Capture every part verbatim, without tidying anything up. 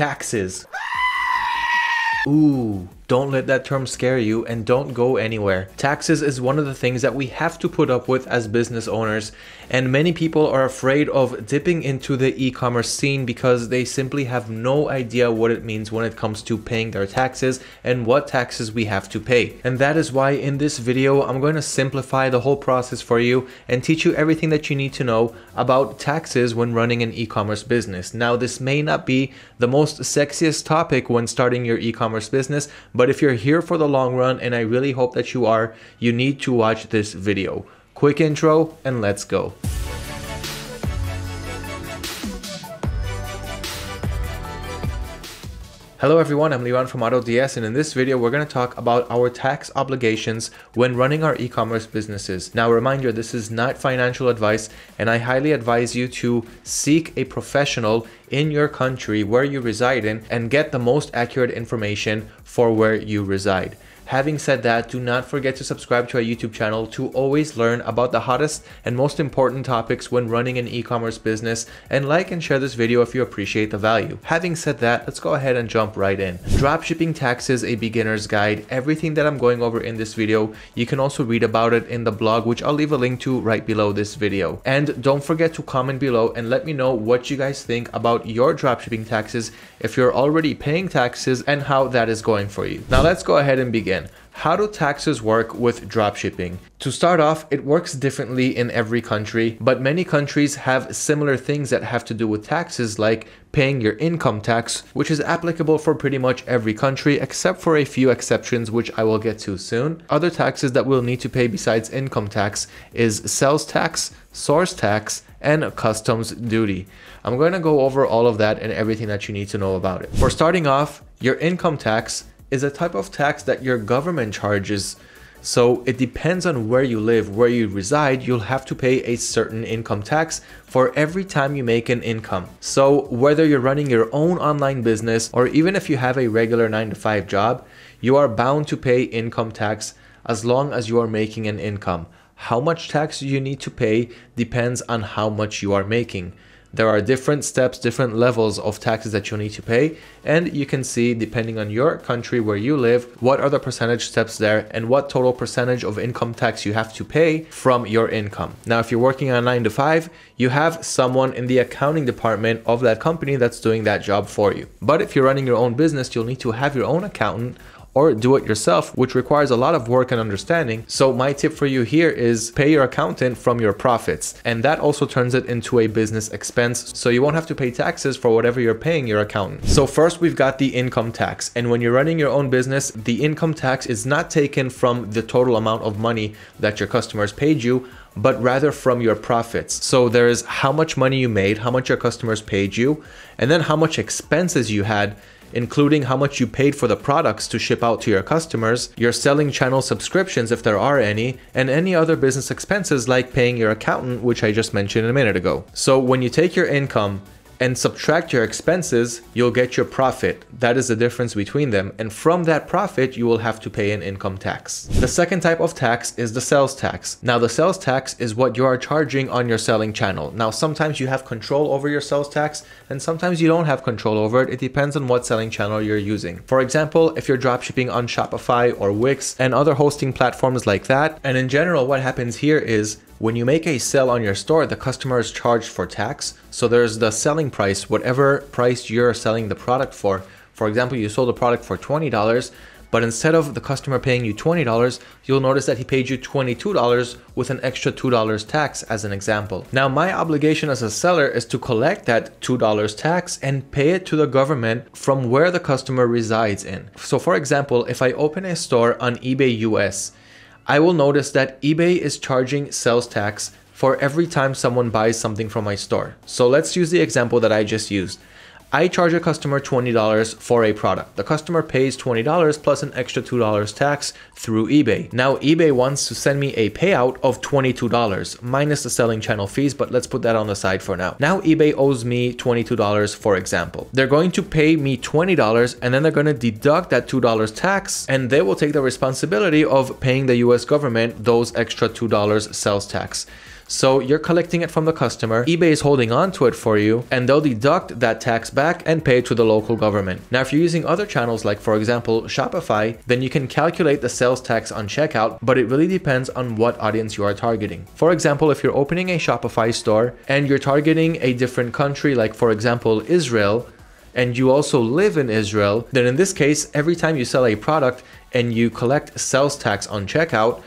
taxes. Ooh, don't let that term scare you and don't go anywhere. Taxes is one of the things that we have to put up with as business owners, and many people are afraid of dipping into the e-commerce scene because they simply have no idea what it means when it comes to paying their taxes and what taxes we have to pay. And that is why in this video, I'm going to simplify the whole process for you and teach you everything that you need to know about taxes when running an e-commerce business. Now, this may not be the most sexiest topic when starting your e-commerce business, but if you're here for the long run, and I really hope that you are, you need to watch this video. Quick intro and let's go. Hello everyone, I'm Liran from AutoDS, and in this video we're going to talk about our tax obligations when running our e-commerce businesses. Now, a reminder, this is not financial advice, and I highly advise you to seek a professional in your country where you reside in and get the most accurate information for where you reside. Having said that, do not forget to subscribe to our YouTube channel to always learn about the hottest and most important topics when running an e-commerce business, and like and share this video if you appreciate the value. Having said that, let's go ahead and jump right in. Dropshipping Taxes, a Beginner's Guide. Everything that I'm going over in this video, you can also read about it in the blog, which I'll leave a link to right below this video. And don't forget to comment below and let me know what you guys think about your dropshipping taxes, if you're already paying taxes, and how that is going for you. Now let's go ahead and begin. How do taxes work with dropshipping? To start off, it works differently in every country, but many countries have similar things that have to do with taxes, like paying your income tax, which is applicable for pretty much every country except for a few exceptions, which I will get to soon. Other taxes that we'll need to pay besides income tax is sales tax, source tax, and customs duty. I'm going to go over all of that and everything that you need to know about it. For starting off, your income tax is a type of tax that your government charges. So it depends on where you live, where you reside, you'll have to pay a certain income tax for every time you make an income. So whether you're running your own online business or even if you have a regular nine to five job, you are bound to pay income tax as long as you are making an income. How much tax you need to pay depends on how much you are making. There are different steps, different levels of taxes that you'll need to pay, and you can see, depending on your country where you live, what are the percentage steps there and what total percentage of income tax you have to pay from your income. Now, if you're working on nine to five, you have someone in the accounting department of that company that's doing that job for you. But if you're running your own business, you'll need to have your own accountant or do it yourself, which requires a lot of work and understanding. So my tip for you here is pay your accountant from your profits, and that also turns it into a business expense, so you won't have to pay taxes for whatever you're paying your accountant. So first we've got the income tax, and when you're running your own business, the income tax is not taken from the total amount of money that your customers paid you, but rather from your profits. So there is how much money you made, how much your customers paid you, and then how much expenses you had, including how much you paid for the products to ship out to your customers, your selling channel subscriptions if there are any, and any other business expenses like paying your accountant, which I just mentioned a minute ago. So when you take your income and subtract your expenses, you'll get your profit. That is the difference between them. And from that profit, you will have to pay an income tax. The second type of tax is the sales tax. Now, the sales tax is what you are charging on your selling channel. Now, sometimes you have control over your sales tax and sometimes you don't have control over it. It depends on what selling channel you're using. For example, if you're dropshipping on Shopify or Wix and other hosting platforms like that, and in general, what happens here is when you make a sale on your store, the customer is charged for tax. So there's the selling price, whatever price you're selling the product for. For example, you sold a product for twenty dollars, but instead of the customer paying you twenty dollars, you'll notice that he paid you twenty-two dollars with an extra two dollars tax as an example. Now, my obligation as a seller is to collect that two dollars tax and pay it to the government from where the customer resides in. So for example, if I open a store on eBay U S, I will notice that eBay is charging sales tax for every time someone buys something from my store. So let's use the example that I just used. I charge a customer twenty dollars for a product. The customer pays twenty dollars plus an extra two dollars tax through eBay. Now eBay wants to send me a payout of twenty-two dollars minus the selling channel fees, but let's put that on the side for now. Now eBay owes me twenty-two dollars, for example. They're going to pay me twenty dollars and then they're going to deduct that two dollars tax, and they will take the responsibility of paying the U S government those extra two dollars sales tax. So you're collecting it from the customer, eBay is holding on to it for you, and they'll deduct that tax back and pay it to the local government. Now, if you're using other channels, like for example, Shopify, then you can calculate the sales tax on checkout, but it really depends on what audience you are targeting. For example, if you're opening a Shopify store and you're targeting a different country, like for example, Israel, and you also live in Israel, then in this case, every time you sell a product and you collect sales tax on checkout,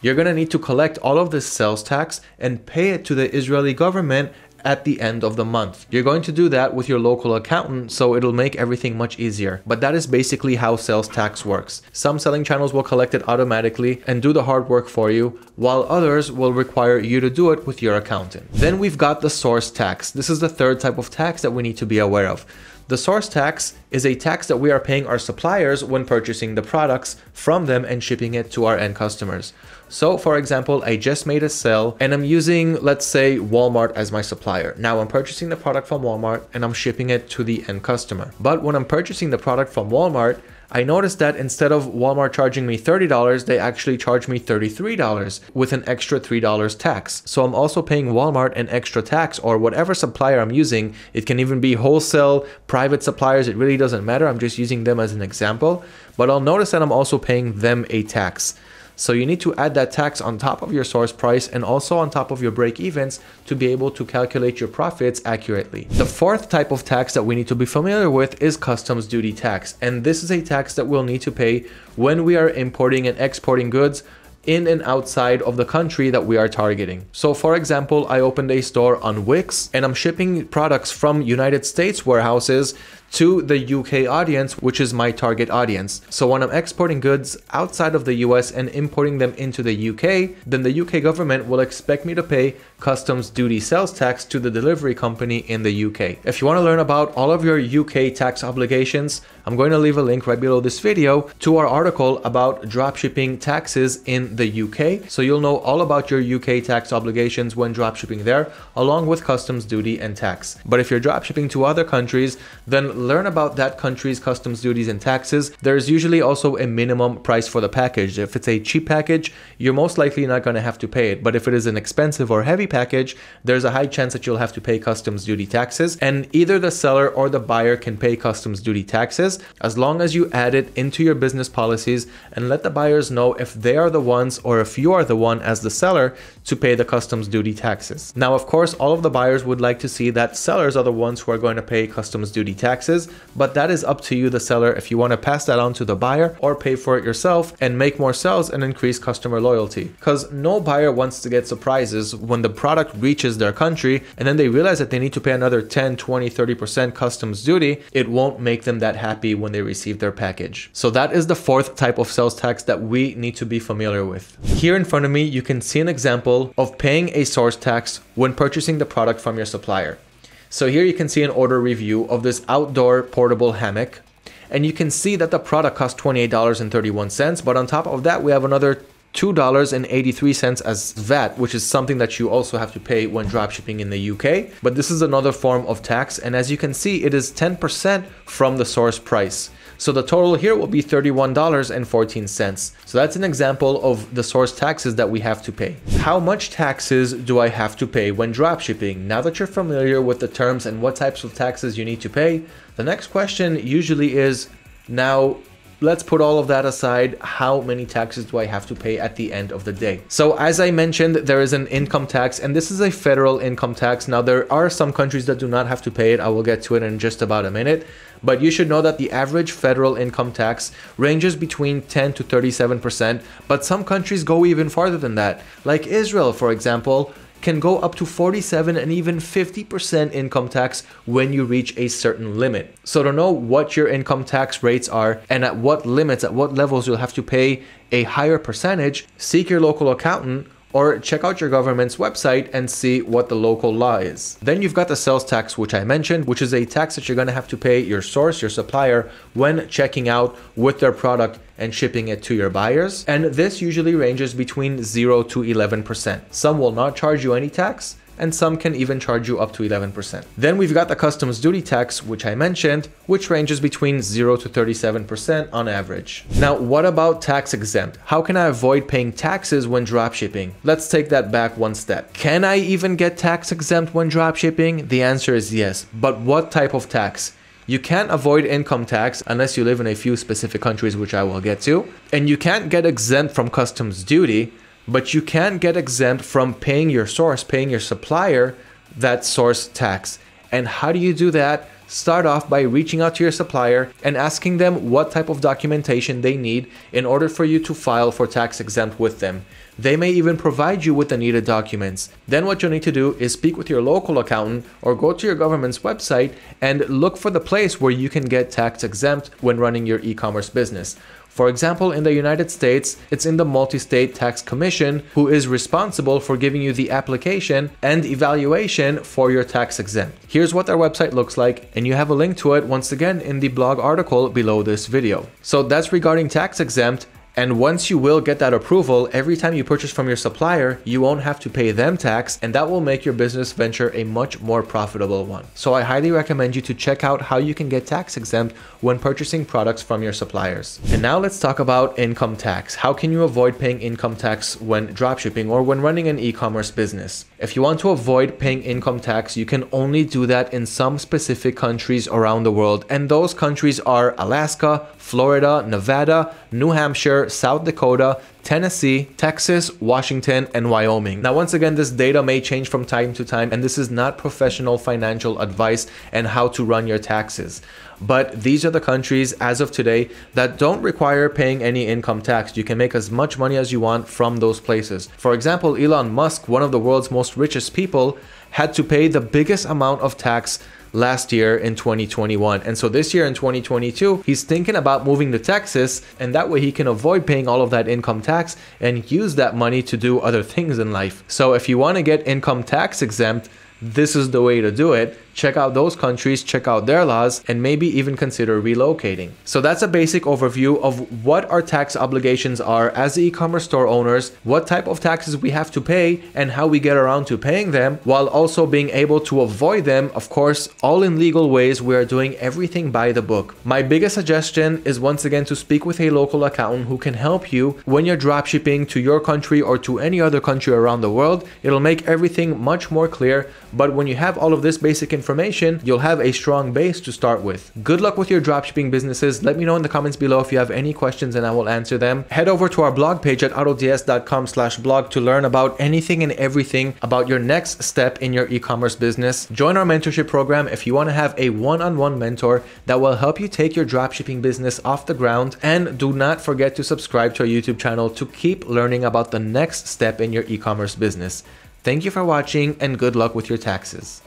you're gonna need to collect all of this sales tax and pay it to the Israeli government at the end of the month. You're going to do that with your local accountant, so it'll make everything much easier. But that is basically how sales tax works. Some selling channels will collect it automatically and do the hard work for you, while others will require you to do it with your accountant. Then we've got the source tax. This is the third type of tax that we need to be aware of. The source tax is a tax that we are paying our suppliers when purchasing the products from them and shipping it to our end customers. So for example, I just made a sale and I'm using, let's say, Walmart as my supplier. Now I'm purchasing the product from Walmart and I'm shipping it to the end customer. But when I'm purchasing the product from Walmart, I noticed that instead of Walmart charging me thirty dollars, they actually charge me thirty-three dollars with an extra three dollars tax. So I'm also paying Walmart an extra tax, or whatever supplier I'm using. It can even be wholesale, private suppliers, it really doesn't matter. I'm just using them as an example, but I'll notice that I'm also paying them a tax. So you need to add that tax on top of your source price and also on top of your break evens to be able to calculate your profits accurately. The fourth type of tax that we need to be familiar with is customs duty tax. And this is a tax that we'll need to pay when we are importing and exporting goods in and outside of the country that we are targeting. So for example, I opened a store on Wix and I'm shipping products from United States warehouses to the U K audience, which is my target audience. So when I'm exporting goods outside of the U S and importing them into the U K, then the U K government will expect me to pay customs duty sales tax to the delivery company in the U K. If you want to learn about all of your U K tax obligations, I'm going to leave a link right below this video to our article about dropshipping taxes in the U K. So you'll know all about your U K tax obligations when dropshipping there, along with customs duty and tax. But if you're dropshipping to other countries, then learn about that country's customs duties and taxes. There's usually also a minimum price for the package. If it's a cheap package, you're most likely not going to have to pay it. But if it is an expensive or heavy package, there's a high chance that you'll have to pay customs duty taxes. And either the seller or the buyer can pay customs duty taxes as long as you add it into your business policies and let the buyers know if they are the ones or if you are the one as the seller to pay the customs duty taxes. Now, of course, all of the buyers would like to see that sellers are the ones who are going to pay customs duty taxes, but that is up to you, the seller, if you want to pass that on to the buyer or pay for it yourself and make more sales and increase customer loyalty. Because no buyer wants to get surprises when the product reaches their country and then they realize that they need to pay another ten, twenty, thirty percent customs duty. It won't make them that happy when they receive their package. So that is the fourth type of sales tax that we need to be familiar with. Here in front of me, you can see an example of paying a source tax when purchasing the product from your supplier. So here you can see an order review of this outdoor portable hammock, and you can see that the product costs twenty-eight dollars and thirty-one cents, but on top of that we have another two dollars and eighty-three cents as V A T, which is something that you also have to pay when dropshipping in the U K. But this is another form of tax, and as you can see, it is ten percent from the source price. So the total here will be thirty-one dollars and fourteen cents. So that's an example of the source taxes that we have to pay. How much taxes do I have to pay when dropshipping? Now that you're familiar with the terms and what types of taxes you need to pay, the next question usually is, now, let's put all of that aside. How many taxes do I have to pay at the end of the day? So as I mentioned, there is an income tax, and this is a federal income tax. Now, there are some countries that do not have to pay it. I will get to it in just about a minute. But you should know that the average federal income tax ranges between ten to thirty-seven percent, but some countries go even farther than that. Like Israel, for example, can go up to forty-seven and even fifty percent income tax when you reach a certain limit. So to know what your income tax rates are and at what limits, at what levels you'll have to pay a higher percentage, seek your local accountant or check out your government's website and see what the local law is. Then you've got the sales tax, which I mentioned, which is a tax that you're gonna have to pay your source, your supplier, when checking out with their product and shipping it to your buyers. And this usually ranges between zero to eleven percent. Some will not charge you any tax, and some can even charge you up to eleven percent. Then we've got the customs duty tax, which I mentioned, which ranges between zero to thirty-seven percent on average. Now, what about tax exempt? How can I avoid paying taxes when dropshipping? Let's take that back one step. Can I even get tax exempt when dropshipping? The answer is yes, but what type of tax? You can't avoid income tax unless you live in a few specific countries, which I will get to, and you can't get exempt from customs duty, but you can get exempt from paying your source, paying your supplier, that source tax. And how do you do that? Start off by reaching out to your supplier and asking them what type of documentation they need in order for you to file for tax exempt with them. They may even provide you with the needed documents. Then what you'll need to do is speak with your local accountant or go to your government's website and look for the place where you can get tax exempt when running your e-commerce business. For example, in the United States, it's in the Multi-State Tax Commission, who is responsible for giving you the application and evaluation for your tax exempt. Here's what their website looks like, and you have a link to it once again in the blog article below this video. So that's regarding tax exempt. And once you will get that approval, every time you purchase from your supplier, you won't have to pay them tax, and that will make your business venture a much more profitable one. So I highly recommend you to check out how you can get tax exempt when purchasing products from your suppliers. And now let's talk about income tax. How can you avoid paying income tax when dropshipping or when running an e-commerce business? If you want to avoid paying income tax, you can only do that in some specific countries around the world. And those countries are Alaska, Florida, Nevada, New Hampshire, South Dakota, Tennessee, Texas, Washington, and Wyoming. Now, once again, this data may change from time to time, and this is not professional financial advice and how to run your taxes. But these are the countries as of today that don't require paying any income tax. You can make as much money as you want from those places. For example, Elon Musk, one of the world's most richest people, had to pay the biggest amount of tax last year in twenty twenty-one. And so this year in twenty twenty-two, he's thinking about moving to Texas, and that way he can avoid paying all of that income tax and use that money to do other things in life. So if you want to get income tax exempt, this is the way to do it. Check out those countries, check out their laws, and maybe even consider relocating. So that's a basic overview of what our tax obligations are as e-commerce store owners, what type of taxes we have to pay, and how we get around to paying them while also being able to avoid them, of course, all in legal ways. We are doing everything by the book. My biggest suggestion is once again to speak with a local accountant who can help you when you're dropshipping to your country or to any other country around the world. It'll make everything much more clear, but when you have all of this basic information, information, you'll have a strong base to start with. Good luck with your dropshipping businesses. Let me know in the comments below if you have any questions, and I will answer them. Head over to our blog page at autods dot com slash blog to learn about anything and everything about your next step in your e-commerce business. Join our mentorship program if you want to have a one-on-one mentor that will help you take your dropshipping business off the ground. And do not forget to subscribe to our YouTube channel to keep learning about the next step in your e-commerce business. Thank you for watching, and good luck with your taxes.